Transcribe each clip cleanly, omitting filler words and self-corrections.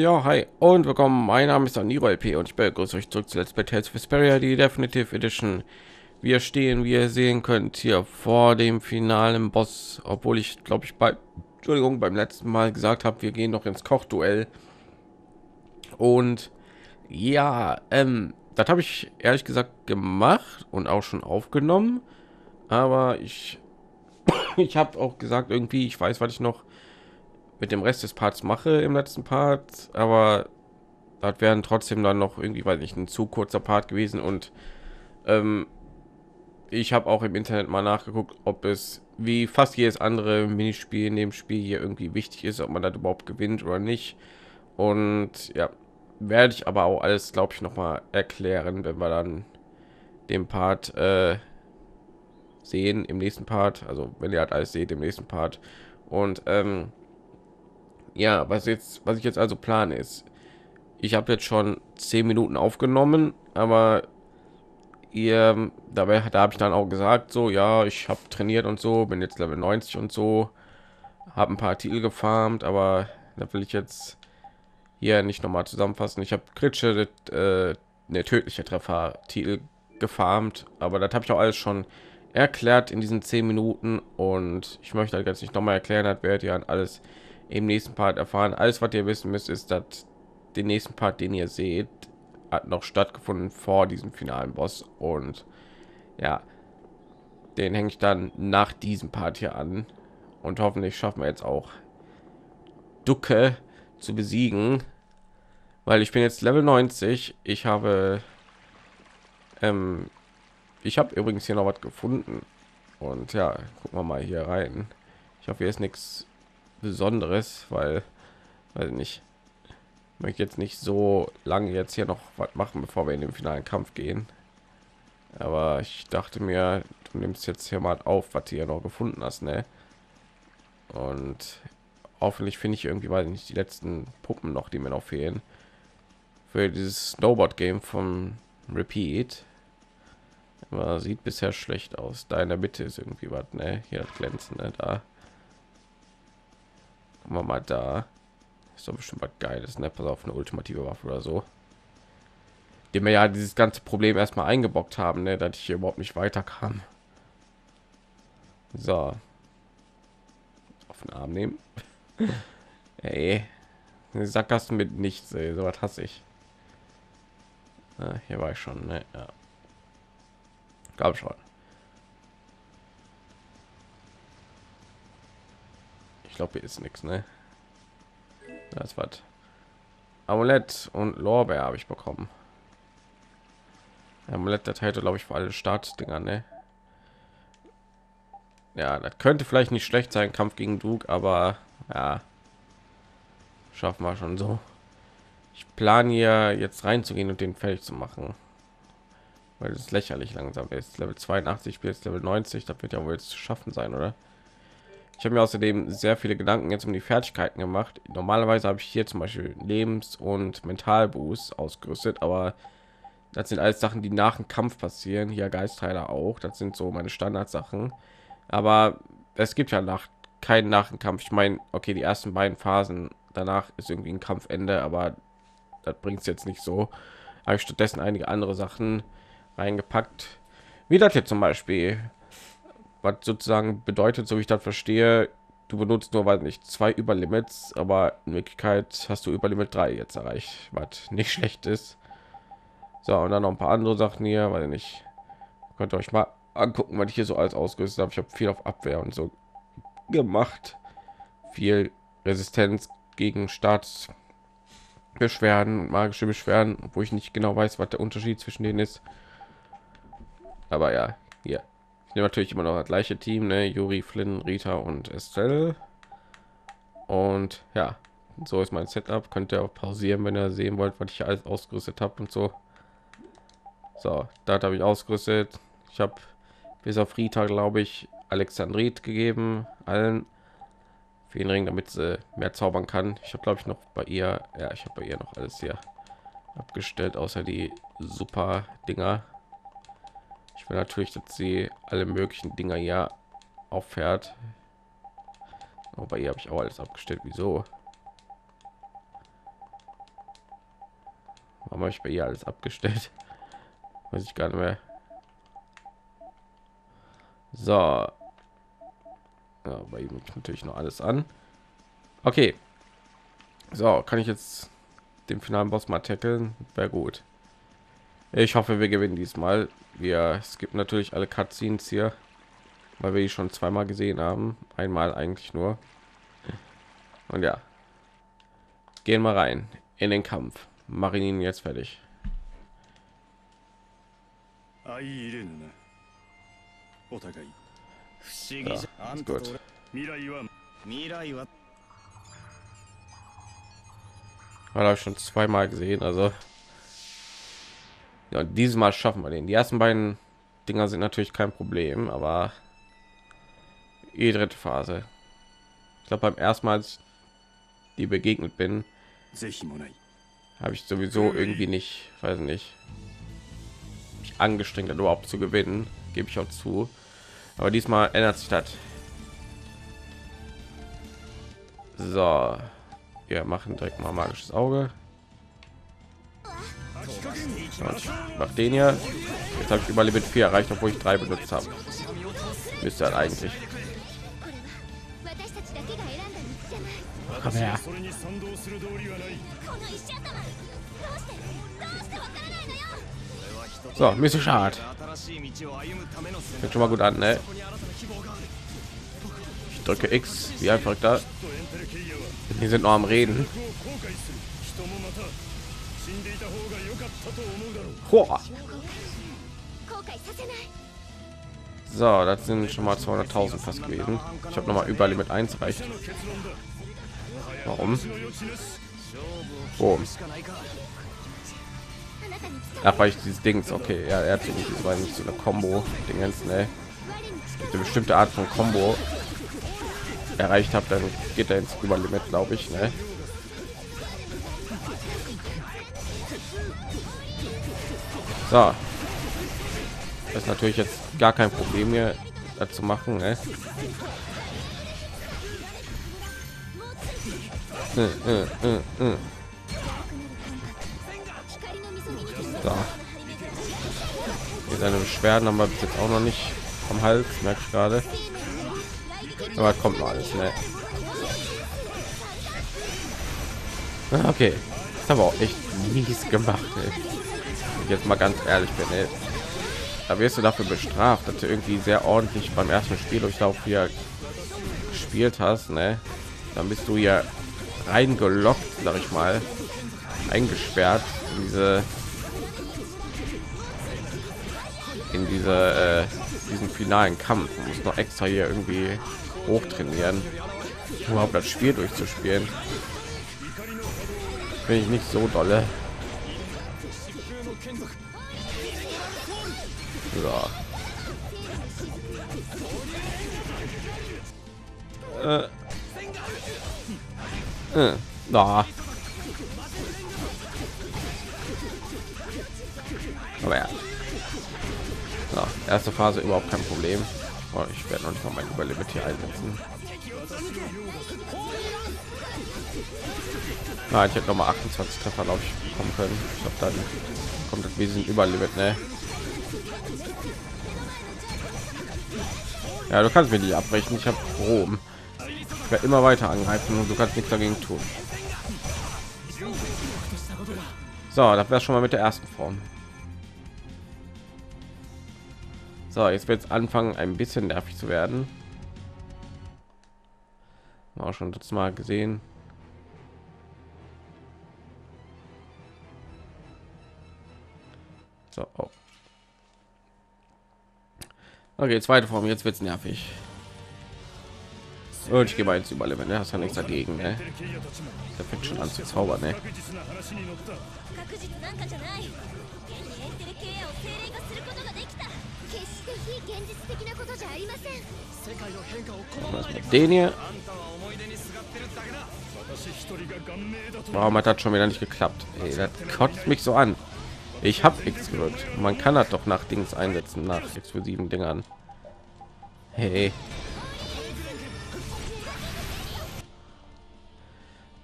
Ja, hi und willkommen. Mein Name ist DanieruLP und ich begrüße euch zurück zu Let's Play Tales of Vesperia, die Definitive Edition. Wir stehen, wie ihr sehen könnt, hier vor dem finalen Boss, obwohl ich glaube ich beim letzten Mal gesagt habe, wir gehen noch ins Kochduell. Und ja, das habe ich ehrlich gesagt gemacht und auch schon aufgenommen, aber ich habe auch gesagt, irgendwie ich weiß, was ich noch mit dem Rest des Parts mache im letzten Part, aber das wären trotzdem dann noch irgendwie, weiß nicht, ein zu kurzer Part gewesen. Und ich habe auch im Internet mal nachgeguckt, ob es wie fast jedes andere Minispiel in dem Spiel hier irgendwie wichtig ist, ob man das überhaupt gewinnt oder nicht. Und ja, werde ich aber auch alles, glaube ich, noch mal erklären, wenn wir dann den Part sehen im nächsten Part. Also wenn ihr halt alles seht im nächsten Part. Und ja, was ich jetzt also plane ist, ich habe jetzt schon 10 Minuten aufgenommen, aber ihr da habe ich dann auch gesagt, so ja, ich habe trainiert und so, bin jetzt Level 90 und so, habe ein paar Titel gefarmt, aber da will ich jetzt hier nicht nochmal zusammenfassen. Ich habe kritische, ne, tödliche Treffer Titel gefarmt, aber das habe ich auch alles schon erklärt in diesen 10 Minuten und ich möchte das jetzt nicht nochmal erklären, das werdet ihr an alles im nächsten Part erfahren. Alles, was ihr wissen müsst, ist, dass den nächsten Part, den ihr seht, hat noch stattgefunden vor diesem finalen Boss. Und ja, den hänge ich dann nach diesem Part hier an. Und hoffentlich schaffen wir jetzt auch Duke zu besiegen, weil ich bin jetzt Level 90. Ich habe übrigens hier noch was gefunden. Und ja, gucken wir mal hier rein. Ich hoffe, hier ist nichts Besonderes, weil ich möchte jetzt nicht so lange jetzt hier noch was machen, bevor wir in den finalen Kampf gehen, aber ich dachte mir, du nimmst jetzt hier mal auf, was du hier noch gefunden hast, ne? Und hoffentlich finde ich irgendwie, weiß nicht, die letzten Puppen noch, die mir noch fehlen für dieses Snowboard Game von Repeat. Aber sieht bisher schlecht aus. Da in der Mitte ist irgendwie was, ne? Hier das glänzende, da mal, da ist doch bestimmt was Geiles, ne? Pass auf, eine ultimative Waffe oder so, dem wir ja dieses ganze Problem erstmal eingebockt haben, ne? Dass ich hier überhaupt nicht weiter kam. So, auf den Arm nehmen. Ey, Sackgassen mit nichts, ey. So was hasse ich. Na, hier war ich schon, ne? Ja, glaube schon. Ich glaube, hier ist nichts, ne? Das war Amulett und Lorbeer habe ich bekommen. Amulett, das hätte, glaube ich, für alle Startdinger, ne? Ja, das könnte vielleicht nicht schlecht sein, Kampf gegen Duke, aber ja, schaffen wir schon so. Ich plane hier jetzt reinzugehen und den fertig zu machen, weil es lächerlich langsam ist. Level 82, jetzt Level 90, das wird ja wohl jetzt zu schaffen sein, oder? Ich habe mir außerdem sehr viele Gedanken jetzt um die Fertigkeiten gemacht. Normalerweise habe ich hier zum Beispiel Lebens- und Mentalboost ausgerüstet, aber das sind alles Sachen, die nach dem Kampf passieren. Hier Geistheiler auch. Das sind so meine Standardsachen. Aber es gibt ja keinen Kampf. Ich meine, okay, die ersten beiden Phasen danach ist irgendwie ein Kampfende, aber das bringt es jetzt nicht so. Habe ich stattdessen einige andere Sachen reingepackt, wie das hier zum Beispiel. Was sozusagen bedeutet, so wie ich das verstehe, du benutzt nur, weil nicht, 2 Überlimits, aber in Wirklichkeit hast du Überlimit 3 jetzt erreicht, was nicht schlecht ist. So, und dann noch ein paar andere Sachen hier, weil nicht, könnt ihr euch mal angucken, was ich hier so alles ausgerüstet habe. Ich habe viel auf Abwehr und so gemacht, viel Resistenz gegen Staatsbeschwerden und magische Beschwerden, wo ich nicht genau weiß, was der Unterschied zwischen denen ist. Aber ja, hier. Ich nehme natürlich immer noch das gleiche Team, ne? Yuri, Flynn, Rita und Estelle. Und ja, so ist mein Setup. Könnt ihr auch pausieren, wenn ihr sehen wollt, was ich alles ausgerüstet habe und so. So, da habe ich ausgerüstet. Ich habe bis auf Rita, glaube ich, Alexandrit gegeben, allen Feenring, damit sie mehr zaubern kann. Ich habe, glaube ich, noch bei ihr, ja, ich habe bei ihr noch alles hier abgestellt, außer die super Dinger. Ich will natürlich, dass sie alle möglichen Dinger ja auffährt. Aber hier habe ich auch alles abgestellt. Wieso? Warum habe ich bei ihr alles abgestellt? Weiß ich gar nicht mehr. So. Ja, bei ihm natürlich noch alles an. Okay. So, kann ich jetzt den finalen Boss mal tackeln? Wäre gut. Ich hoffe, wir gewinnen diesmal. Es gibt natürlich alle Cutscenes hier, weil wir die schon zweimal gesehen haben. Einmal eigentlich nur. Und ja, gehen wir rein in den Kampf. Machen ihn jetzt fertig. Ja, ist gut. Habe ich schon zweimal gesehen, also ja, und diesmal schaffen wir den. Die ersten beiden Dinger sind natürlich kein Problem, aber die dritte Phase, ich glaube, beim ersten Mal, als die begegnet bin, habe ich sowieso irgendwie nicht, weiß nicht, mich angestrengt, überhaupt zu gewinnen, gebe ich auch zu, aber diesmal ändert sich das. So, wir machen direkt mal magisches Auge. Mach den hier. Jetzt habe ich über Limit 4 erreicht, obwohl ich 3 benutzt habe. Müsste halt eigentlich. Komm her. So, mystischer Art. Fängt schon mal gut an, ne? Ich drücke X, wie einfach da. Die sind noch am Reden. Boah. So, das sind schon mal 200.000 fast gewesen. Ich habe noch mal überall mit 1 reicht. Warum? Oh. Ach, weil ich dieses Dings, okay, ja, er hat nicht so eine Combo, den ganzen, ey. Eine bestimmte Art von Combo erreicht habe, dann geht er ins Überlimit, glaube ich, ne? So, das ist natürlich jetzt gar kein Problem hier zu machen, ne? So. Seine Beschwerden haben wir bis jetzt auch noch nicht am Hals, merke ich gerade. Aber kommt noch alles, ne? Okay, das haben wir auch echt mies gemacht, ey. Jetzt mal ganz ehrlich bin, ey. Da wirst du dafür bestraft, dass du irgendwie sehr ordentlich beim ersten Spiel durchlauf hier gespielt hast, ne? Dann bist du ja reingelockt, sag ich mal, eingesperrt in diese diesen finalen Kampf. Du musst noch extra hier irgendwie hoch trainieren, überhaupt das Spiel durchzuspielen. Bin ich nicht so dolle. Ja. Aber ja. So, erste Phase überhaupt kein Problem. Oh, ich werde noch nicht mal mein Überlimit hier einsetzen. Nein, ich hätte noch mal 28 Treffer, glaube ich, bekommen können. Ich glaube, dann kommt das wesentlich Überlimit, ne? Ja, du kannst mir die abbrechen. Ich habe Rom. Ich werde immer weiter angreifen und du kannst nichts dagegen tun. So, das wäre schon mal mit der ersten Form. So, jetzt wird es anfangen, ein bisschen nervig zu werden. Auch schon das Mal gesehen. So, oh. Okay, zweite Form, jetzt wird es nervig. Und ich gehe mal ins Überleben, ne? Hast ja nichts dagegen, ne? Da fängt schon an zu zaubern, ne? Den hier. Warum hat das schon wieder nicht geklappt? Ey, das kotzt mich so an. Ich habe X gedrückt. Man kann das doch nach Dings einsetzen, nach explosiven Dingern. Hey.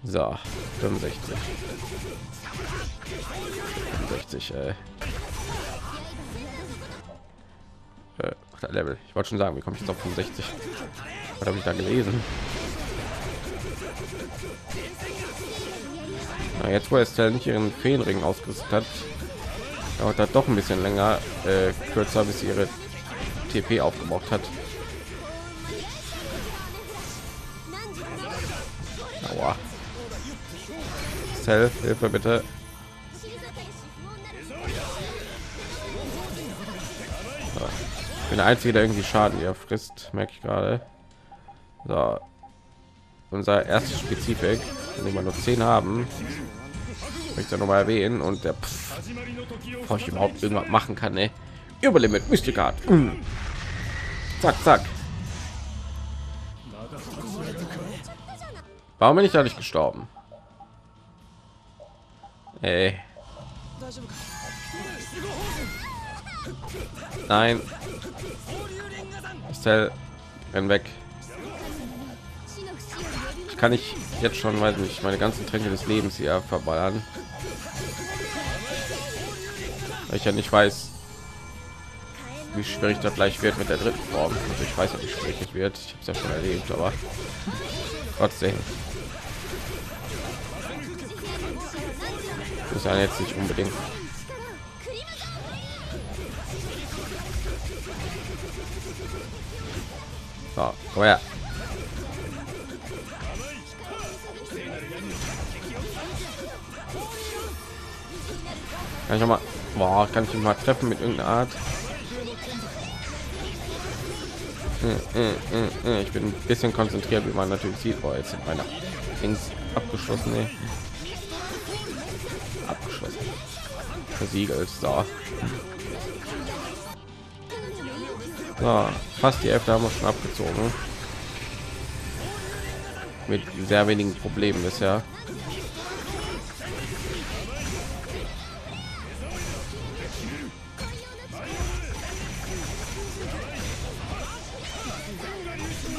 So, 65. 65, Level. Ich wollte schon sagen, wie komme ich jetzt auf 65? Was habe ich da gelesen? Na, jetzt, wo Estelle nicht ihren Feenring ausgerüstet hat, dauert das doch ein bisschen länger, kürzer, bis sie ihre TP aufgebraucht hat. Aua. Estelle, Hilfe bitte. Ich bin der Einzige, der irgendwie Schaden hier frisst, merke ich gerade. So. Unser erstes Spezifik, wenn wir nur 10 haben, möchte ich ja noch mal erwähnen. Und der brauche ich überhaupt irgendwas machen kann, ne? Überlimit, Mystikart. Zack, zack. Warum bin ich da nicht gestorben? Ey. Nein. Estelle, renn weg. Ich kann nicht jetzt schon, weiß nicht, meine ganzen Tränke des Lebens hier verballern. Weil ich ja nicht weiß, wie schwierig das gleich wird mit der dritten Form. Also ich weiß ja, wie schwierig es wird. Ich habe es ja schon erlebt, aber trotzdem. Das ist ja jetzt nicht unbedingt. So, komm her. Kann ich noch mal, boah, kann ich ihn mal treffen mit irgendeiner Art? Ich bin ein bisschen konzentriert, wie man natürlich sieht. Boah, jetzt sind meine Dings abgeschlossen. Nee. Abgeschlossen. Versiegelt. So. So, fast die Hälfte haben wir schon abgezogen. Mit sehr wenigen Problemen bisher.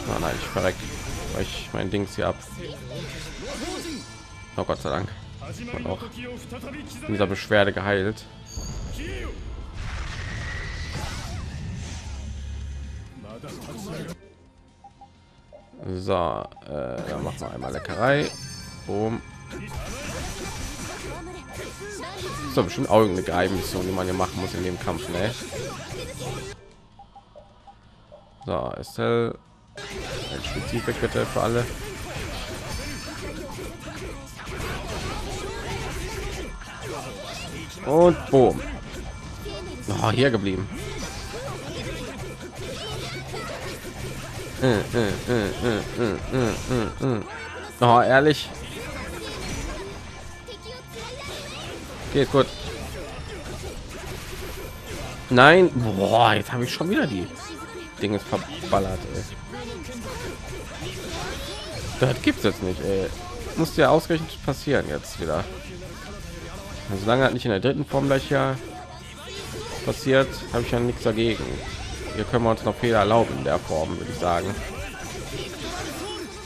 Oh nein, ich verreck euch mein Dings hier ab. Oh Gott sei Dank. Ich bin auch in dieser Beschwerde geheilt. So, dann machen wir einmal Leckerei. Boom. So, bestimmt auch eine Geheimmission, die man hier machen muss in dem Kampf, ne? So, Estelle, ein Spezifik bitte für alle. Und boom. Oh, hier geblieben. Oh, ehrlich. Geht gut. Nein, boah, jetzt habe ich schon wieder die Dinge verballert. Ey. Das gibt es jetzt nicht. Ey. Muss ja ausgerechnet passieren jetzt wieder. Solange hat nicht in der dritten Form gleich ja passiert, habe ich ja nichts dagegen. Hier können wir uns noch Fehler erlauben in der Form, würde ich sagen.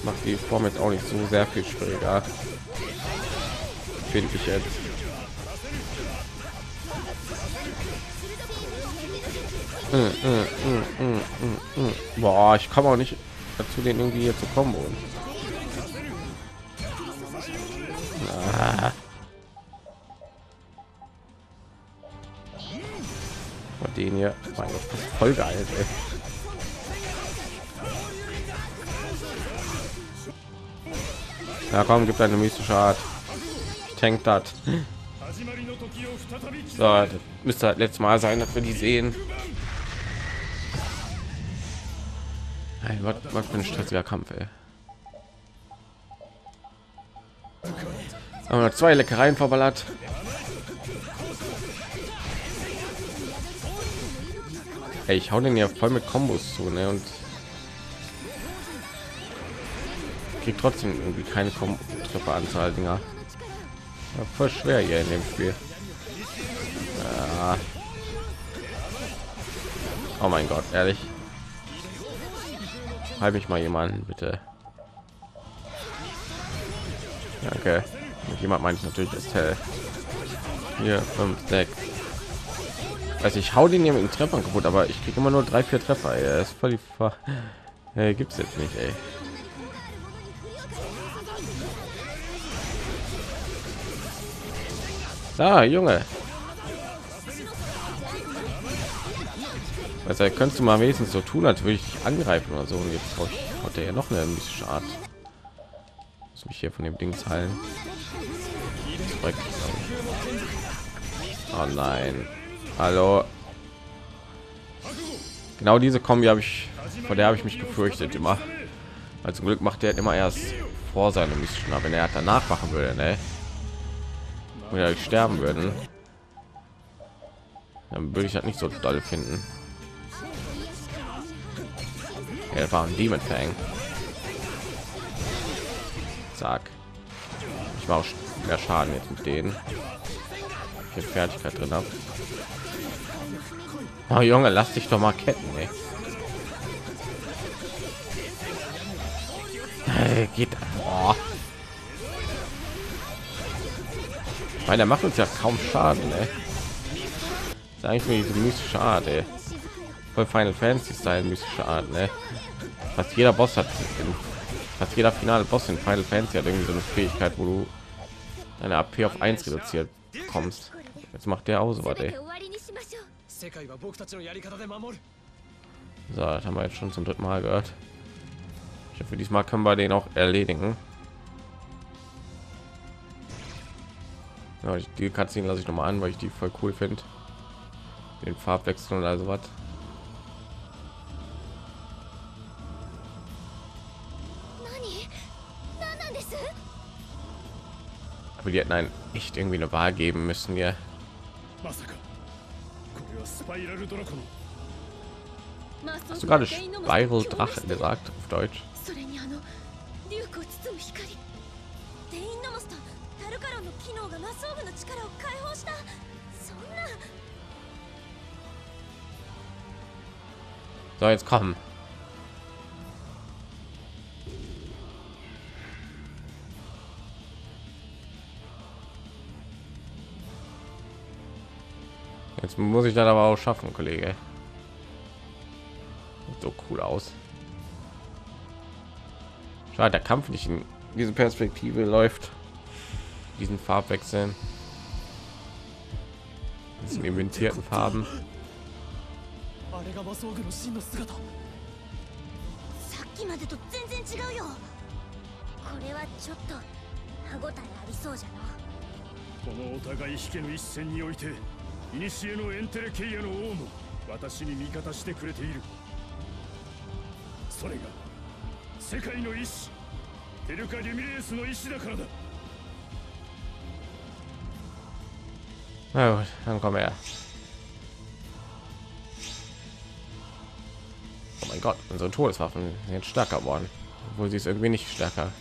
Macht die Form jetzt auch nicht so sehr viel schwieriger, finde ich jetzt. Boah, ich komme auch nicht dazu, den irgendwie hier zu kombo. Ah. Den hier, mein Gott, voll geil, ey. Na komm, gibt eine mystische Art. Ich tank das. So, das müsste halt letztes Mal sein, dass wir die sehen. Hey, was für ein stressiger Kampf, ey. Haben wir noch 2 Leckereien verballert. Hey, ich hau den ja voll mit Kombos zu, ne, und kriegt trotzdem irgendwie keine Trefferanzahl, Dinger. Ja, voll schwer hier in dem Spiel. Ja. Oh mein Gott, ehrlich. Halt mich mal jemanden, bitte. Danke. Mit jemand meine ich natürlich Estelle. Hier 5, 6. Also ich hau den hier mit dem Treffer kaputt, aber ich kriege immer nur 3, 4 Treffer. Er ist voll die gibt's jetzt nicht, ey. Da, Junge. Also könntest du mal wenigstens so tun, als würde ich dich angreifen oder so. Und jetzt brauche ich heute ja noch eine mystische Art. Muss mich hier von dem Ding heilen. Oh nein. Hallo. Genau diese Kombi habe ich, vor der habe ich mich gefürchtet immer. Also zum Glück macht er immer erst vor seinem mystischen, aber wenn er danach machen würde, ne? Oder sterben würden, dann würde ich das nicht so doll finden. Er ja, war ein Demon Fang. Zack. Ich mache auch mehr Schaden jetzt mit denen. Ich hab Fertigkeit drin habe. Oh, Junge, lass dich doch mal ketten, ey. Geht. Oh. Weil der macht uns ja kaum Schaden, ey. Das ist eigentlich nur die mystische Art, ey. Voll Final Fantasy Style mystische Art, ne? Fast jeder Boss hat, fast jeder finale Boss in Final Fantasy hat irgendwie so eine Fähigkeit, wo du deine AP auf 1 reduziert kommst. Jetzt macht der auch so was, ey. So, das haben wir jetzt schon zum 3. Mal gehört. Ich hoffe, diesmal können wir den auch erledigen. Ja, die Cutscene lasse ich noch mal an, weil ich die voll cool finde. Den Farbwechsel und also was. Aber die hätten einen echt irgendwie eine Wahl geben müssen, ja. Hast du gerade Spiral Drache gesagt auf Deutsch? So, jetzt kommen. Jetzt muss ich das aber auch schaffen, Kollege. Sieht so cool aus. Schade, der Kampf nicht in diese Perspektive läuft. Diesen Farbwechseln. Diesen inventierten Farben. Na gut, dann komm her. Gott, unsere Todeswaffen sind stärker geworden, wo sie irgendwie nicht stärker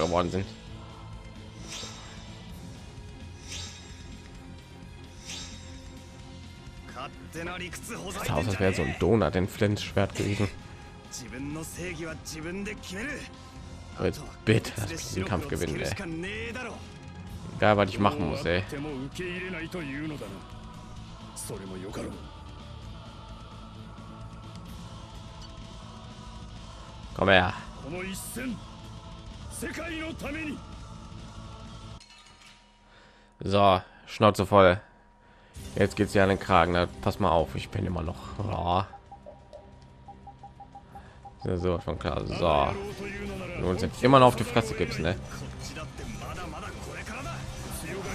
geworden sind. Das Haus wäre so ein Donut, den Flints Schwert gewesen. Aber jetzt bitte, dass ich den Kampf gewinnen, ey. Egal, was ich machen muss, ey. Komm her. So, Schnauze voll. Jetzt geht's ja an den Kragen. Da, pass mal auf, ich bin immer noch. Oh. So, so von klar. So, wenn du uns jetzt immer noch auf die Fresse gibst, ne?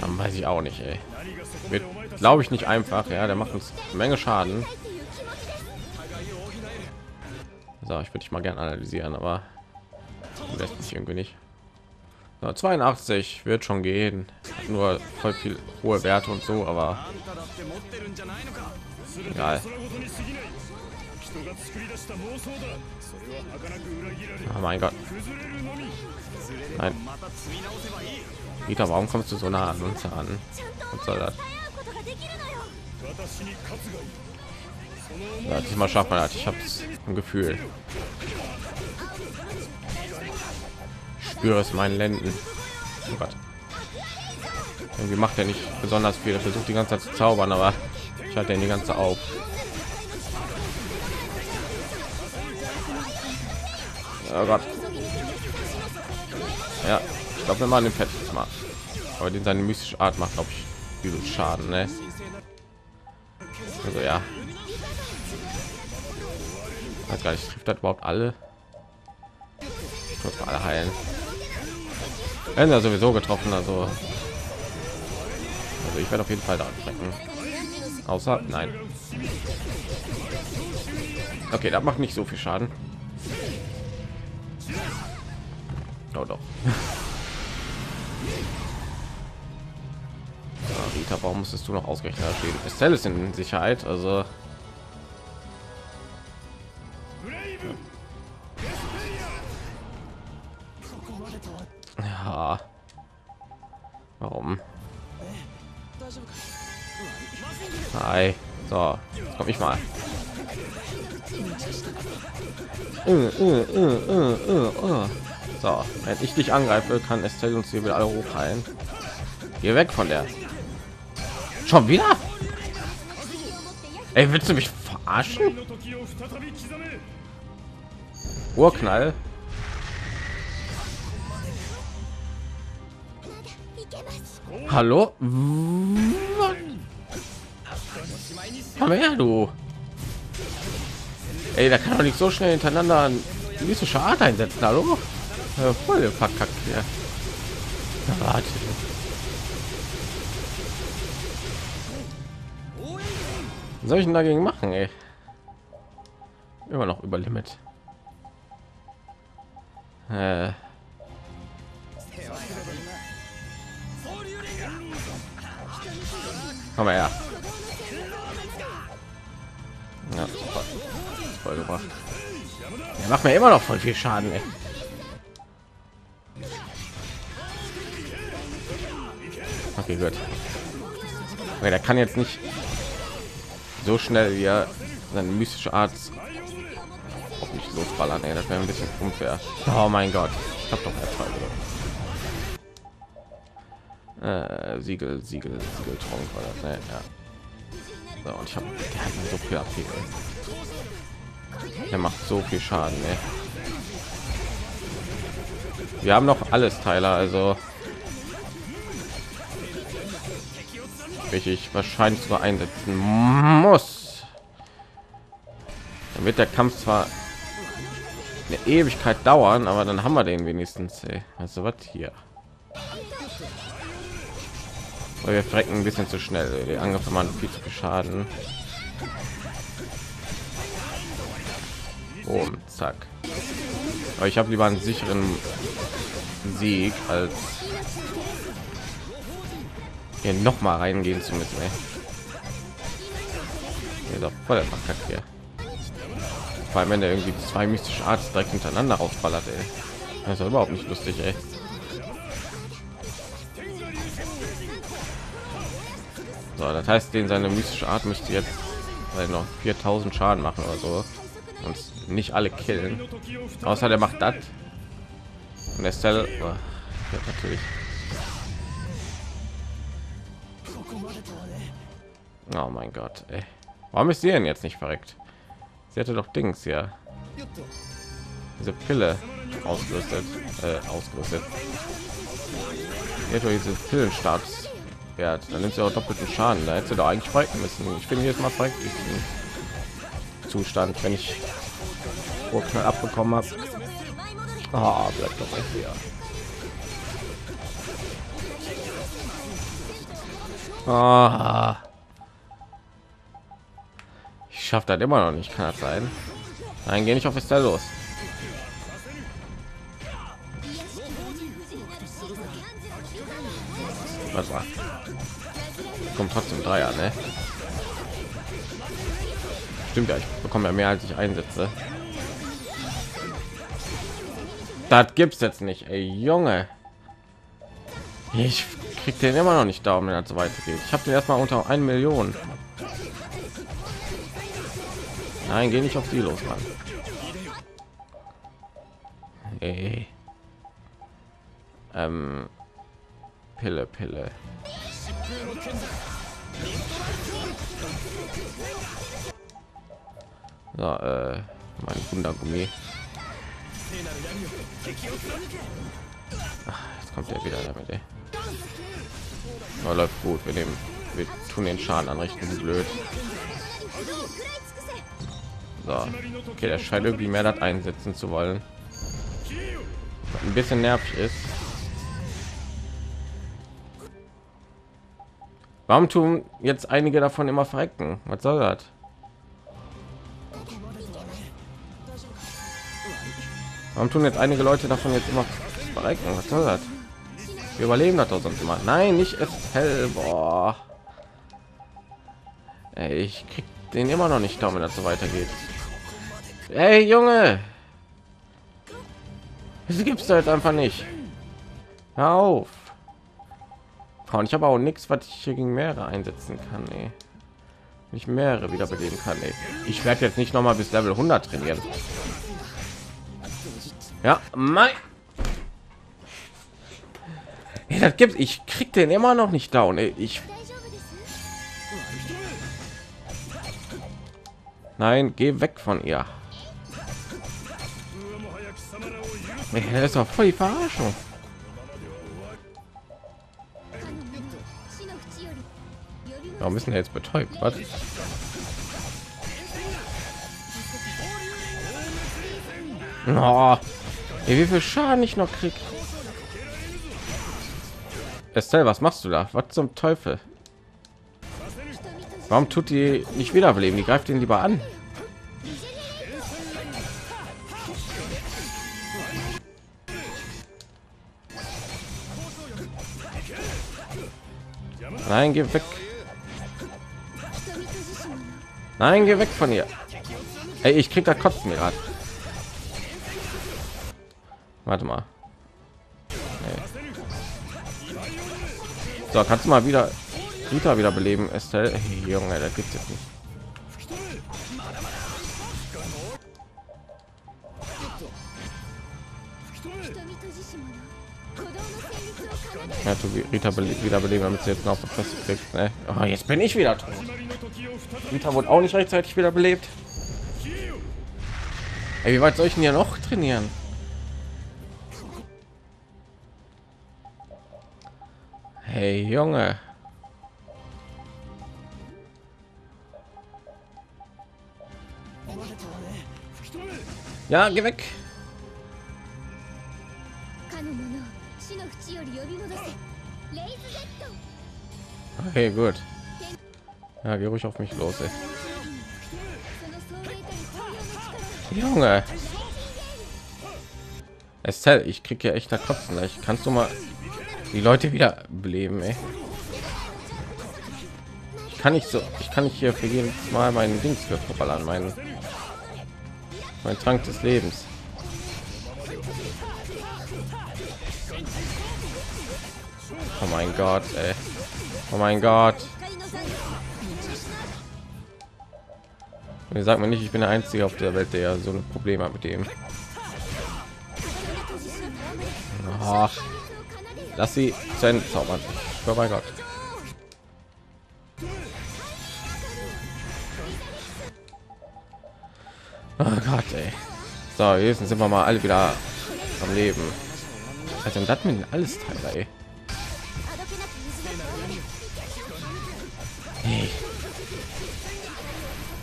Dann weiß ich auch nicht, ey. Wird, glaube ich, nicht einfach. Ja, der macht uns eine Menge Schaden. So, ich würde dich mal gern analysieren, aber lässt mich irgendwie nicht. So, 82 wird schon gehen, nur voll viel hohe Werte und so, aber egal. Oh mein Gott. Nein. Rita, warum kommst du so nah an uns an? Was soll das? Ja, diesmal schafft man das. Ich habe es im Gefühl. spüre es meinen Lenden. Oh Gott. Irgendwie macht er nicht besonders viel. Er versucht die ganze Zeit zu zaubern, aber ich hatte ihn die ganze auf. Oh Gott. Ja, ich glaube, wenn man den fertig macht, aber den seine mystische Art macht, glaube ich, übel Schaden, ne? Also ja, weiß gar nicht, trifft das überhaupt alle? Ich muss mal alle heilen. Wenn er sowieso getroffen, also ich werde auf jeden Fall da abschrecken. Außer nein. Okay, das macht nicht so viel Schaden. Oh, doch. Ja, Rita, warum musstest du noch ausgerechnet stehen? Estelle ist in Sicherheit, also ja. Warum? Hi. So, jetzt komm ich mal. So, wenn ich dich angreife, kann Estelle uns hier wieder alle hochheilen. Geh weg von der. Schon wieder? Ey, willst du mich verarschen? Urknall. Hallo? Komm her, du. Ey, da kann doch nicht so schnell hintereinander die mystische Art einsetzen, hallo? Voll verkackt hier. Warte. Was soll ich denn dagegen machen, ey? Immer noch über Limit. Komm her. Ja, super. Voll gebracht. Der macht mir immer noch voll viel Schaden, ey. Okay, gut. Okay, der kann jetzt nicht so schnell wie er seine mystische Art auch nicht losballern. Ey, das wäre ein bisschen unfair. Oh mein Gott, ich habe doch erstmal Siegel-Trunk war das, ne? Ja. So, und ich habe so viel AP. Der macht so viel Schaden, ey. Wir haben noch alles Teiler, also ich wahrscheinlich sogar einsetzen muss, damit der Kampf zwar eine Ewigkeit dauern, aber dann haben wir den wenigstens, ey. Also was hier, aber wir frecken ein bisschen zu schnell, ey. Die Angriffe machen viel zu viel Schaden. Boom, zack. Aber ich habe lieber einen sicheren Sieg, als hier noch mal reingehen zu müssen, ey. Hier doch voll der Verkack hier. Vor allem wenn der irgendwie zwei mystische Arzt direkt hintereinander rausballert, ey. Das ist ja überhaupt nicht lustig, ey. So, das heißt, den seine mystische Art müsste jetzt noch 4000 Schaden machen oder so. Und nicht alle killen. Außer der macht das. Und Estelle, oh, natürlich. Oh mein Gott, ey. Warum ist sie denn jetzt nicht verreckt? Sie hatte doch Dings, ja. Diese Pille ausgerüstet. Sie hätte diese Pillenstatus. Ja, dann nimmt sie auch doppelten Schaden. Da hätte sie doch eigentlich verrecken müssen. Ich bin jetzt mal verreckt durch diesen Zustand, wenn ich Urknall abbekommen habe. Ah, bleibt doch echt hier. Ah. Ich schaffe das immer noch nicht, kann das sein? Nein, gehe nicht auf Estelle los. Was war? Kommt trotzdem 3er, ne? Stimmt ja, ich bekomme ja mehr als ich einsetze. Das gibt's jetzt nicht, ey, Junge. Ich krieg den immer noch nicht da, um er so weitergeht. Ich habe den erstmal unter 1 Million. Nein, geh nicht auf die los, Mann. Ey. Pille. So, mein Wundergummi. Ach, jetzt kommt er wieder damit, ey. Oh, läuft gut. Wir tun den Schaden anrichten, wie blöd. So. Okay, der scheint irgendwie mehr das einsetzen zu wollen. Was ein bisschen nervig ist. Warum tun jetzt einige davon immer verrecken? Was soll das? Warum tun jetzt einige Leute davon jetzt immer verrecken? Was soll das? Wir überleben das doch sonst immer. Nein, nicht Estelle. Boah. Ey, ich krieg den immer noch nicht da, wenn das so weitergeht. Hey Junge, das gibt's da jetzt einfach nicht. Hör auf. Und ich habe auch nichts, was ich hier gegen mehrere einsetzen kann, ey. Nicht mehrere wiederbeleben kann, ey. Ich werde jetzt nicht noch mal bis Level 100 trainieren. Ja, mein. Ey, das gibt's. Ich krieg den immer noch nicht down, ey. Ich. Nein, geh weg von ihr. Ey, das ist doch voll die Verarschung. Warum ist denn jetzt betäubt? Was? Oh, ey, wie viel Schaden ich noch krieg? Estelle, was machst du da? Was zum Teufel? Warum tut die nicht wiederbeleben? Die greift ihn lieber an. Nein, geh weg. Nein, geh weg von ihr. Ey, ich krieg da Kotzen gerade. Warte mal. Nee. So, kannst du mal wieder Rita wiederbeleben, Estelle? Hey, Junge, das gibt's jetzt nicht. Ja, du Rita wiederbeleben, damit sie jetzt noch was kriegt. Ne? Oh, jetzt bin ich wieder tot. Rita wurde auch nicht rechtzeitig wiederbelebt. Ey, wie weit soll ich denn hier noch trainieren? Hey Junge. Ja, geh weg. Okay, gut. Ja, geh ruhig auf mich los, ey. Junge. Estelle, ich krieg ja echt da Kotzen. Ich kannst du mal die Leute wieder beleben, ey. Ich kann nicht hier für jedes Mal meinen Dings für verballern, mein Trank des Lebens. Oh mein Gott, ey. Oh mein Gott. Mir sagt man nicht, ich bin der Einzige auf der Welt, der ja so ein Problem hat mit dem. Oh, lass sie zu Ende zaubern. Oh mein Gott. Oh Gott, ey. So, wenigstens sind wir mal alle wieder am Leben. Also das mit alles Teil, ey. Hey.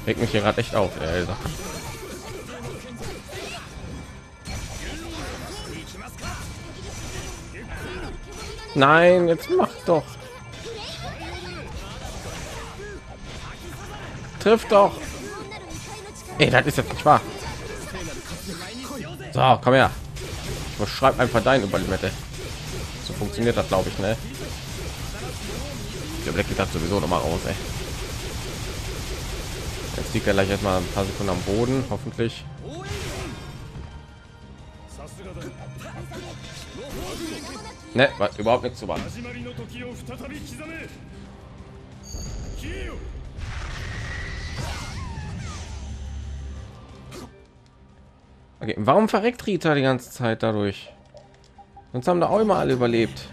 Regt mich hier gerade echt auf, ey. Nein, jetzt mach doch. Trifft doch. Ey, das ist jetzt nicht wahr. So, komm her. Schreib einfach dein über die Mette. So funktioniert das, glaube ich, ne? Der Black geht das sowieso noch mal raus, ey. Jetzt liegt er gleich erstmal ein paar Sekunden am Boden, hoffentlich. Ne, überhaupt nichts zu machen. Okay, warum verreckt Rita die ganze Zeit dadurch? Sonst haben da auch immer alle überlebt.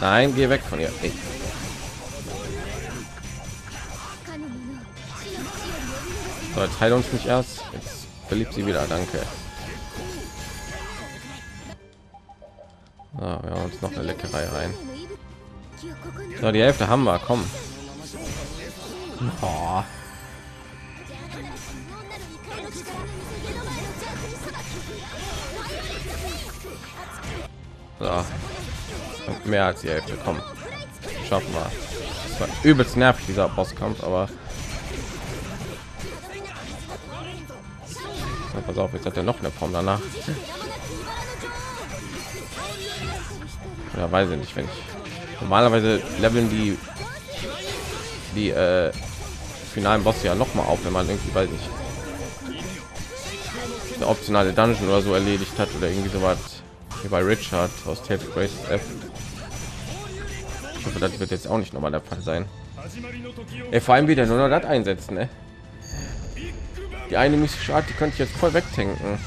Nein, geh weg von ihr. Ey. So, jetzt heilt uns nicht erst. Jetzt verliebt sie wieder. Danke. So, wir haben uns noch eine Leckerei rein. So, die Hälfte haben wir. Komm. Oh. So. Und mehr als die Hälfte. Komm. Schaffen wir. Das war übelst nervig, dieser Bosskampf, aber... So, pass auf, jetzt hat er noch eine Form danach. Ja, weiß ich nicht, wenn ich... Normalerweise leveln die finalen Boss ja noch mal auf, wenn man irgendwie, weiß ich, eine optionale Dungeon oder so erledigt hat oder irgendwie so was wie bei Richard aus Tales of Graces f. Ich hoffe, das wird jetzt auch nicht noch mal der Fall sein. Ey, vor allem wieder nur noch das einsetzen, ne? Die eine mystische Art, die könnte ich jetzt voll wegtanken,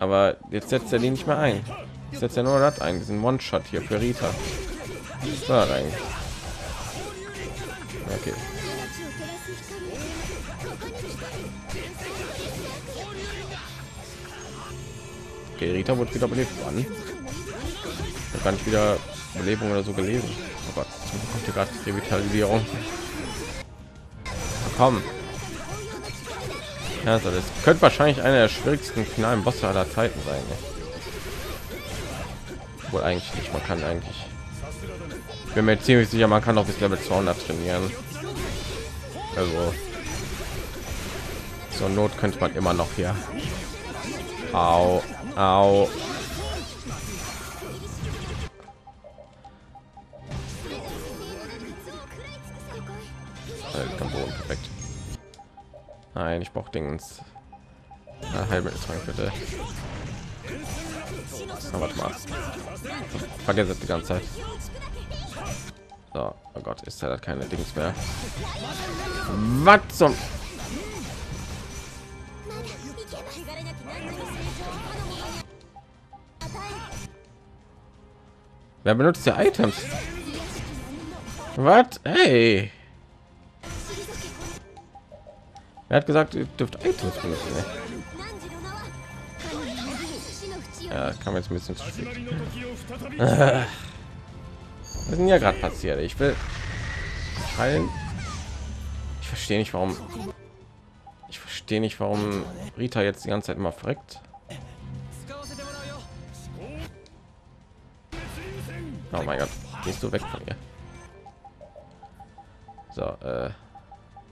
aber jetzt setzt er die nicht mehr ein. Jetzt setzt er nur das ein, diesen One-Shot hier für Rita. Da rein. Okay. Okay, Rita wird wieder belebt. Wann? Da kann ich wieder Belebung oder so gelesen. Oh Gott, kommt gerade die Revitalisierung. Komm. Also das könnte wahrscheinlich einer der schwierigsten finalen Bosse aller Zeiten sein. Ne? Wohl eigentlich nicht. Man kann eigentlich... bin mir ziemlich sicher, man kann auch bis Level 200 trainieren. Also zur Not könnte man immer noch hier. Au, au. Perfekt. Nein, ich brauche Dingens. Heilmitteltrank bitte. Na, warte mal. Vergesst es die ganze Zeit. So, oh Gott, ist halt keine Dings mehr. Was zum... Wer benutzt ja Items? Was? Hey! Er hat gesagt, ihr dürft Items benutzen. Ne? Ja, kam jetzt ein bisschen zu spät. Das sind ja gerade passiert. Ich will heilen. Ich verstehe nicht, warum. Ich verstehe nicht, warum Rita jetzt die ganze Zeit immer verreckt. Oh mein Gott, gehst du weg von mir? So,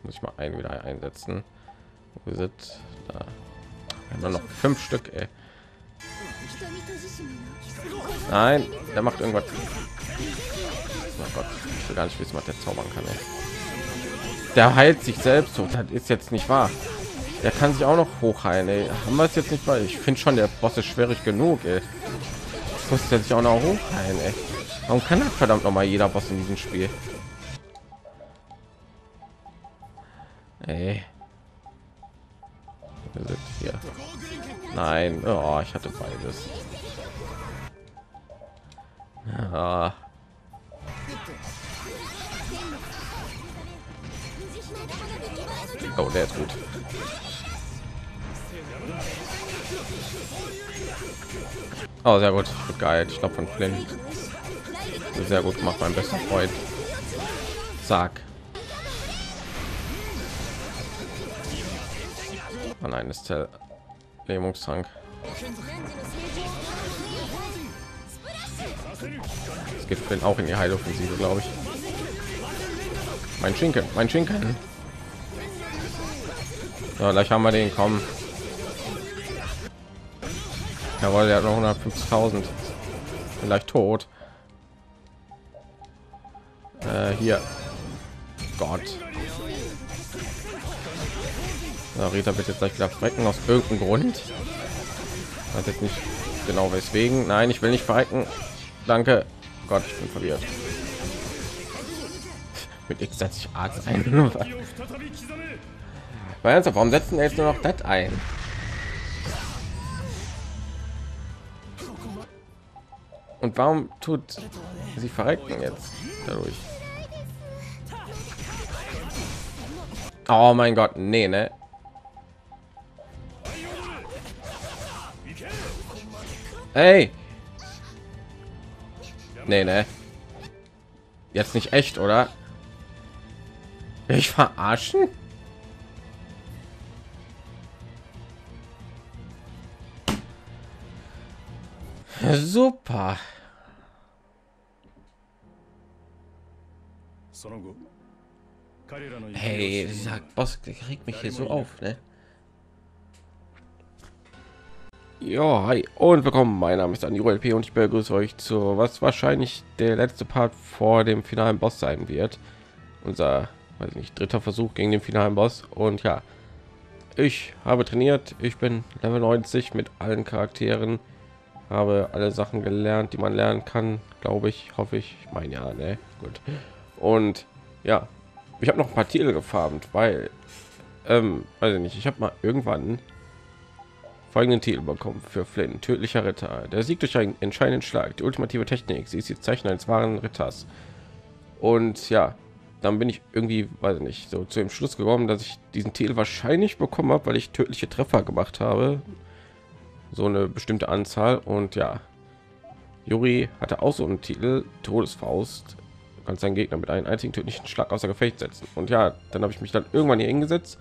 muss ich mal einen wieder einsetzen. Wir sind da. Wir haben noch 5 Stück. Ey. Nein, der macht irgendwas. Oh Gott, ich will gar nicht wissen, was der zaubern kann. Ey. Der heilt sich selbst und das ist jetzt nicht wahr. Der kann sich auch noch hochheilen. Ey. Haben wir es jetzt nicht, weil ich finde schon, der Boss ist schwierig genug. Ey. Das muss der sich auch noch hochheilen. Ey. Warum kann das verdammt noch mal jeder Boss in diesem Spiel? Ey. Wir sind hier. Nein, oh, ich hatte beides. Ja. Oh, der ist gut. Oh, sehr gut. Geil. Ich glaube von Flynn. Sehr gut gemacht, mein bester Freund. Zack. Oh nein, ist der Lähmungstrank. Es geht Flynn auch in die Heiloffensive, glaube ich. Mein Schinken, mein Schinken. So, gleich haben wir den, kommen. Jawohl, der hat noch 150.000. Vielleicht tot. Hier. Gott. So, Rita wird jetzt gleich wieder verrecken aus irgendeinem Grund. Weiß jetzt nicht genau weswegen. Nein, ich will nicht verrecken. Danke. Gott, ich bin verwirrt. Mit X setze ich Arzt ein. Warum setzen jetzt nur noch das ein? Und warum tut sie verrecken jetzt dadurch? Oh mein Gott, nee, ne? Hey! Nee, ne? Jetzt nicht echt, oder? Ich verarschen? Super. Hey, dieser Boss kriegt mich hier so auf, ne? Ja, hi und willkommen. Mein Name ist DanieruLP und ich begrüße euch zu was wahrscheinlich der letzte Part vor dem finalen Boss sein wird. Unser, weiß nicht, dritter Versuch gegen den finalen Boss. Und ja, ich habe trainiert. Ich bin Level 90 mit allen Charakteren. Habe alle Sachen gelernt, die man lernen kann, glaube ich, hoffe ich. Ich meine ja, ne? Gut. Und ja, ich habe noch ein paar Titel gefarmt, weil weiß ich nicht, ich habe mal irgendwann folgenden Titel bekommen für Flynn: tödlicher Ritter. Der Sieg durch einen entscheidenden Schlag, die ultimative Technik. Sie ist die Zeichen eines wahren Ritters. Und ja, dann bin ich irgendwie, weiß ich nicht, so zu dem Schluss gekommen, dass ich diesen Titel wahrscheinlich bekommen habe, weil ich tödliche Treffer gemacht habe, so eine bestimmte Anzahl. Und ja, Yuri hatte auch so einen Titel: Todesfaust. Du kannst deinen Gegner mit einem einzigen tödlichen Schlag außer Gefecht setzen. Und ja, dann habe ich mich dann irgendwann hier hingesetzt,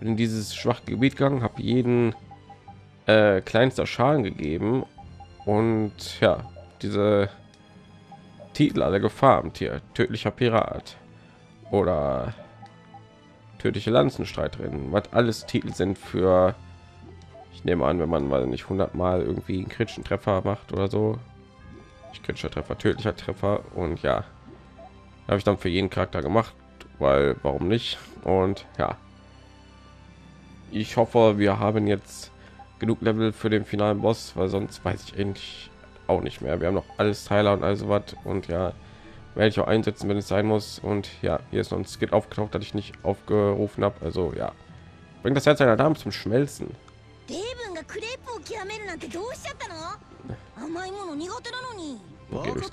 bin in dieses schwache Gebiet gegangen, habe jeden kleinster Schaden gegeben und ja, diese Titel alle gefarmt hier: tödlicher Pirat oder tödliche Lanzenstreiterin, was alles Titel sind für, ich nehme an, wenn man mal nicht 100 mal irgendwie einen kritischen Treffer macht oder so, ich kritischer Treffer, tödlicher Treffer. Und ja, habe ich dann für jeden Charakter gemacht, weil warum nicht? Und ja, ich hoffe, wir haben jetzt genug Level für den finalen Boss, weil sonst weiß ich eigentlich auch nicht mehr. Wir haben noch alles Teiler und also was, und ja, werde ich auch einsetzen, wenn es sein muss. Und ja, hier ist noch ein Skit aufgetaucht, dass ich nicht aufgerufen habe. Also ja, bringt das Herz einer Dame zum Schmelzen.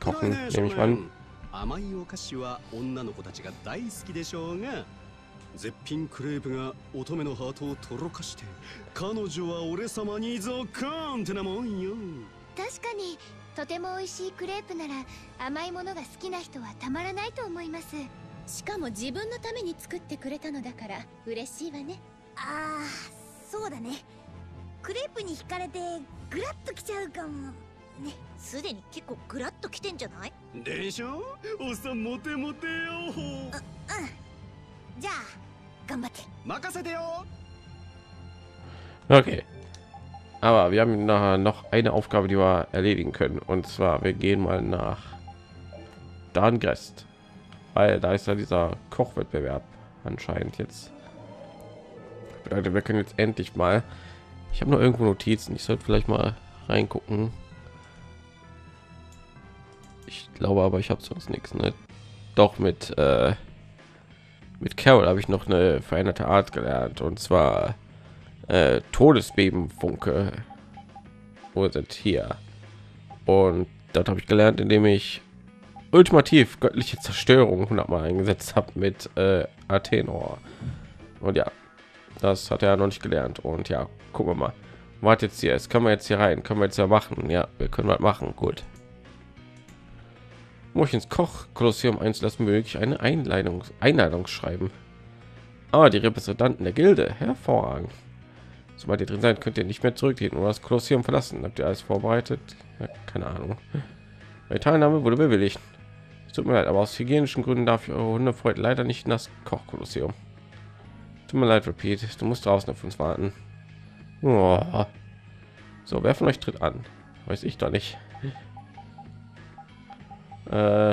Kochen, nehme ich an. Okay, aber wir haben nachher noch eine Aufgabe, die wir erledigen können, und zwar wir gehen mal nach Dangrest, weil da ist ja dieser Kochwettbewerb anscheinend jetzt. Bedeutet, wir können jetzt endlich mal, ich habe nur irgendwo Notizen, ich sollte vielleicht mal reingucken. Ich glaube aber, ich habe sonst nichts, ne? Doch mit Carol habe ich noch eine veränderte Art gelernt, und zwar Todesbebenfunke. Wo sind hier? Und das habe ich gelernt, indem ich ultimativ göttliche Zerstörung 100 mal eingesetzt habe mit Athenor. Und ja, das hat er noch nicht gelernt. Und ja, gucken wir mal. Warte jetzt hier, es können wir jetzt hier rein, können wir jetzt ja machen. Ja, wir können was machen. Gut. Muss ich ins Koch-Kolosseum einzulassen, möglich eine Einladung schreiben. Aber die Repräsentanten der Gilde, hervorragend. Sobald ihr drin seid, könnt ihr nicht mehr zurücktreten oder das Kolosseum verlassen. Habt ihr alles vorbereitet? Ja, keine Ahnung. Meine Teilnahme wurde bewilligt. Es tut mir leid, aber aus hygienischen Gründen darf ich eure Hundefreund leider nicht in das Kochkolosseum. Tut mir leid, Repeat. Du musst draußen auf uns warten. Oh. So, wer von euch tritt an? Weiß ich doch nicht. Ja,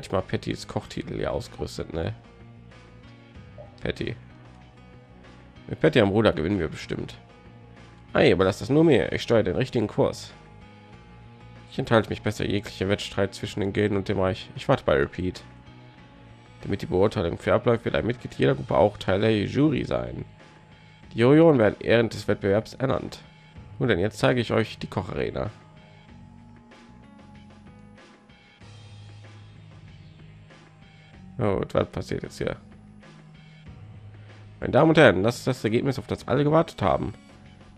ich mal Pattys Kochtitel ja ausgerüstet, ne? Patty. Mit Patty am Ruder gewinnen wir bestimmt. Ei, aber lass das nur mir. Ich steuere den richtigen Kurs. Ich enthalte mich besser jeglicher Wettstreit zwischen den Gilden und dem Reich. Ich warte bei Repeat. Damit die Beurteilung fair bleibt, wird ein Mitglied jeder Gruppe auch Teil der Jury sein. Die Jurioren werden während des Wettbewerbs ernannt. Nun denn, jetzt zeige ich euch die Kocharena. Oh, was passiert jetzt hier? Meine Damen und Herren, das ist das Ergebnis, auf das alle gewartet haben.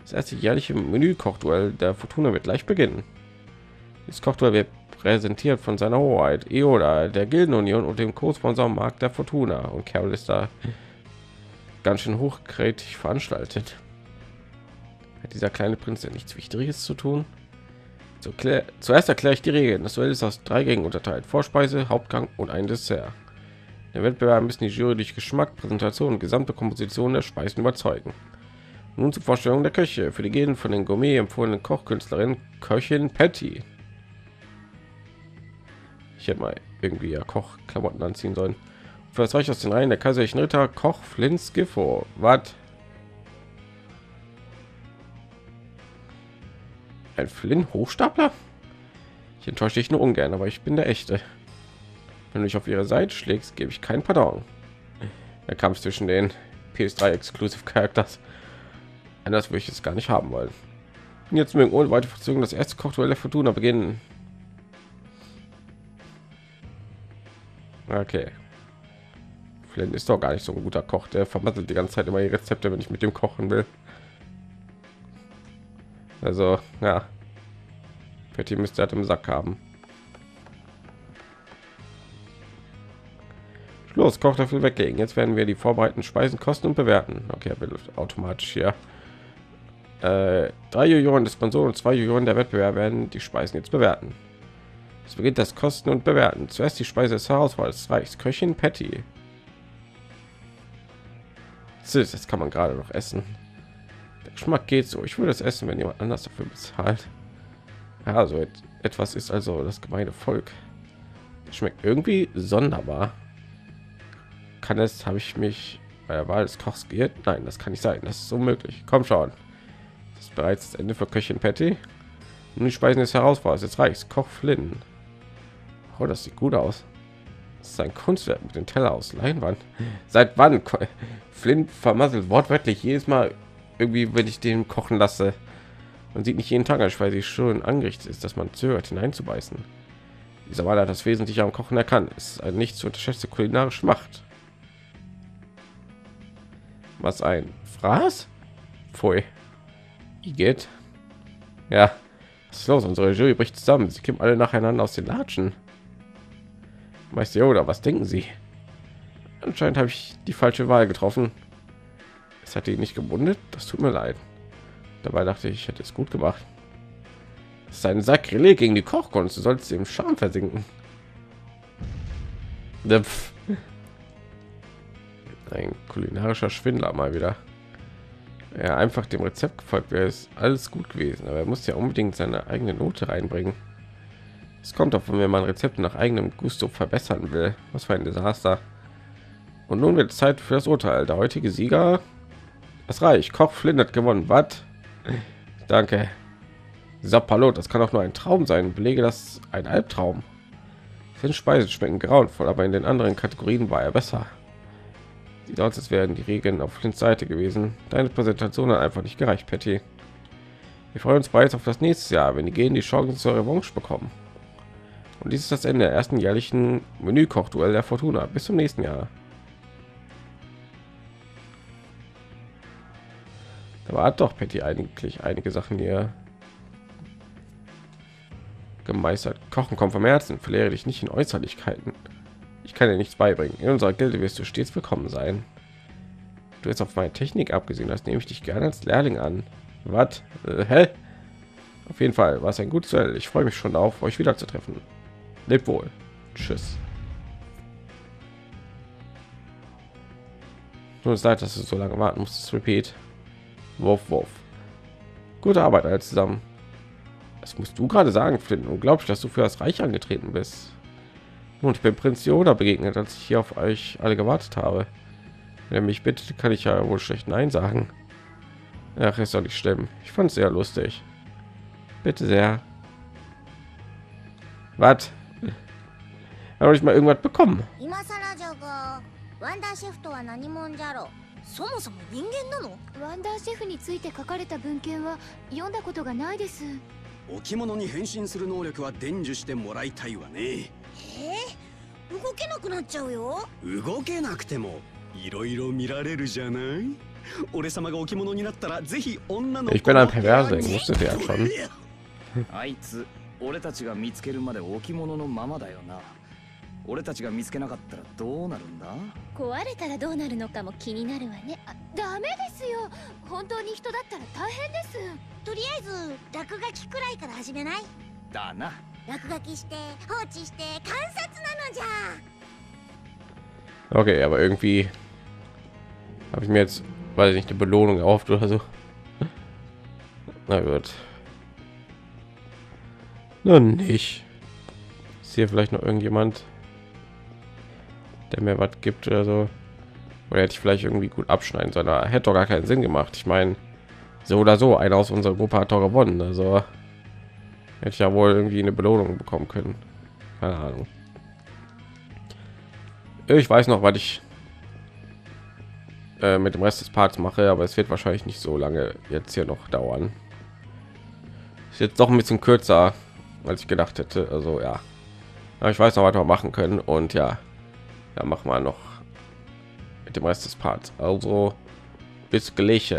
Das erste jährliche Menü-Kochduell der Fortuna wird gleich beginnen. Das Kochduell wird präsentiert von seiner Hoheit Eola, der Gildenunion und dem Co-Sponsor Markt der Fortuna. Und Carol ist da ganz schön hochkrätig veranstaltet. Hat dieser kleine Prinz ja nichts Wichtiges zu tun? Zuerst erkläre ich die Regeln. Das Duell ist aus 3 Gängen unterteilt: Vorspeise, Hauptgang und ein Dessert. Der Wettbewerb müssen die Jury durch Geschmack, Präsentation und gesamte Komposition der Speisen überzeugen. Nun zur Vorstellung der Köche. Für die Gilden von den Gourmet empfohlenen Kochkünstlerin Köchin Patty. Ich hätte mal irgendwie ja Kochklamotten anziehen sollen. Für das Reich aus den Reihen der kaiserlichen Ritter Koch Flynn Scifo. Was? Ein Flynn Hochstapler? Ich enttäusche dich nur ungern, aber ich bin der Echte. Wenn du dich auf ihre Seite schlägst, gebe ich kein Pardon. Der Kampf zwischen den PS3 Exclusive Charakters. Anders würde ich es gar nicht haben wollen. Und jetzt mögen ohne weitere Verzögerung das erste Kochduell der Fortuna beginnen. Okay. Flynn ist doch gar nicht so ein guter Koch. Der vermasselt die ganze Zeit immer die Rezepte, wenn ich mit dem kochen will. Also, ja. Patty müsste halt im Sack haben. Los, Koch dafür weglegen. Jetzt werden wir die vorbereiteten Speisen kosten und bewerten. Okay, er wird automatisch hier. 3 Juroren des Sponsoren und 2 Juroren der Wettbewerber werden die Speisen jetzt bewerten. Es beginnt das Kosten und Bewerten. Zuerst die Speise des Herausforderers Reichs, Köchin Patty. Süß, das kann man gerade noch essen. Der Geschmack geht so. Ich würde es essen, wenn jemand anders dafür bezahlt. Ja, so etwas ist also das gemeine Volk. Das schmeckt irgendwie sonderbar. Kann es, habe ich mich bei der Wahl des Kochs geirrt? Nein, das kann nicht sein. Das ist unmöglich. Komm schauen. Das ist bereits das Ende für Köchin Patty. Nun die Speisen des Herausforderers des Reichs, Koch Flynn. Oh, das sieht gut aus. Das ist ein Kunstwerk mit dem Teller aus Leinwand. Seit wann? Flynn vermasselt wortwörtlich jedes Mal irgendwie, wenn ich den kochen lasse. Man sieht nicht jeden Tag, als Speise schön angerichtet ist, dass man zögert, hineinzubeißen. Dieser Wahl hat das Wesentliche am Kochen erkannt. Es ist eine nicht zu unterschätzte kulinarische Macht. Was ein Fraß? Pfui. Igitt. Ja. Was ist los? Unsere Jury bricht zusammen. Sie kommen alle nacheinander aus den Latschen. Meister Yoda, was denken Sie? Anscheinend habe ich die falsche Wahl getroffen. Es hat die nicht gebundet. Das tut mir leid. Dabei dachte ich, ich hätte es gut gemacht. Das ist ein Sakrileg gegen die Kochkunst. Du solltest im Charme versinken. Döpf. Ein kulinarischer Schwindler mal wieder. Er einfach dem Rezept gefolgt wäre, ist alles gut gewesen, aber er muss ja unbedingt seine eigene Note reinbringen. Es kommt davon, wenn man Rezepte nach eigenem Gusto verbessern will. Was für ein Desaster. Und nun wird Zeit für das Urteil. Der heutige Sieger, das Reich, Koch Flynn, hat gewonnen. Was? Danke. Sapalot, das kann doch nur ein Traum sein. Belege das ein Albtraum. Flynn Speisen schmecken grauenvoll, aber in den anderen Kategorien war er besser. Die Dozens werden die Regeln auf Flynns Seite gewesen. Deine Präsentation hat einfach nicht gereicht, Patty. Wir freuen uns bereits auf das nächste Jahr, wenn die Gilden die Chancen zur Revanche bekommen. Und dies ist das Ende der ersten jährlichen Menükochduell der Fortuna. Bis zum nächsten Jahr. Da hat doch Patty eigentlich einige Sachen hier gemeistert. Kochen kommt vom Herzen, verliere dich nicht in Äußerlichkeiten. Ich kann dir nichts beibringen. In unserer Gilde wirst du stets willkommen sein. Du hast auf meine Technik abgesehen, das nehme ich dich gerne als Lehrling an. Was? Hä? Auf jeden Fall war es ein gutes Duell. Ich freue mich schon auf, euch wiederzutreffen. Lebt wohl. Tschüss. Tut uns leid, dass du so lange warten musstest, Repeat. Wurf, Wurf. Gute Arbeit alle zusammen. Das musst du gerade sagen, Flynn. Unglaublich, dass du für das Reich angetreten bist. Und ich bin Prinz Ioder begegnet, als ich hier auf euch alle gewartet habe. Wenn ihr mich bittet, kann ich ja wohl schlecht Nein sagen. Ach, ist doch nicht schlimm. Ich fand es sehr lustig. Bitte sehr. Was? Habe ich mal irgendwas bekommen? そもそも人間なの？ワンダーシェフについて書かれた文献は読んだことがないです。置物に変身する能力は伝授してもらいたいわね。動けなくなっちゃうよ。動けなくてもいろいろ見られるじゃない？俺様が置物になったらぜひ女の子。Ich bin ein Perverser, ich wusste ja schon. あいつ、俺たちが見つけるまで置物のままだよな。俺たちが見つけなかったらどうなるんだ？壊れたらどうなるのかも気になるわね。ダメですよ。本当に人だったら大変です。とりあえず落書きくらいから始めない？だな。落書きして放置して観察なのじゃ。Okay, aber irgendwie habe ich mir jetzt, weiß ich nicht, die Belohnung erhofft oder so. Na gut. Nun nicht. Ist hier vielleicht noch irgendjemand, der mir was gibt oder so? Oder hätte ich vielleicht irgendwie gut abschneiden sollen? Hätte doch gar keinen Sinn gemacht. Ich meine, so oder so, einer aus unserer Gruppe hat doch gewonnen. Also hätte ich ja wohl irgendwie eine Belohnung bekommen können. Keine Ahnung. Ich weiß noch, was ich mit dem Rest des Parts mache, aber es wird wahrscheinlich nicht so lange jetzt hier noch dauern. Ist jetzt doch ein bisschen kürzer, als ich gedacht hätte. Also ja, aber ich weiß noch, was wir machen können. Und ja, da machen wir noch mit dem Rest des Parts. Also bis gleich.